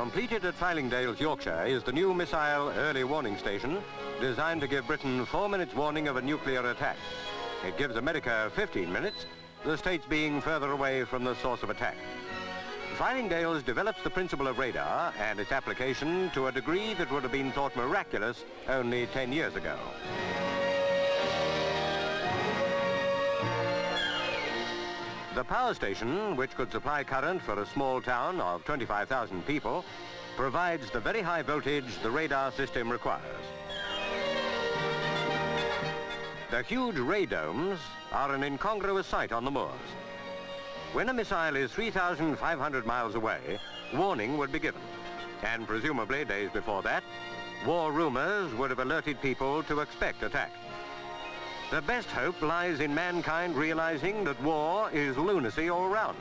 Completed at Fylingdales, Yorkshire, is the new missile early warning station designed to give Britain 4 minutes warning of a nuclear attack. It gives America 15 minutes, the states being further away from the source of attack. Fylingdales develops the principle of radar and its application to a degree that would have been thought miraculous only 10 years ago. The power station, which could supply current for a small town of 25,000 people, provides the very high voltage the radar system requires. The huge radomes are an incongruous sight on the moors. When a missile is 3,500 miles away, warning would be given. And presumably, days before that, war rumors would have alerted people to expect attack. The best hope lies in mankind realizing that war is lunacy all round.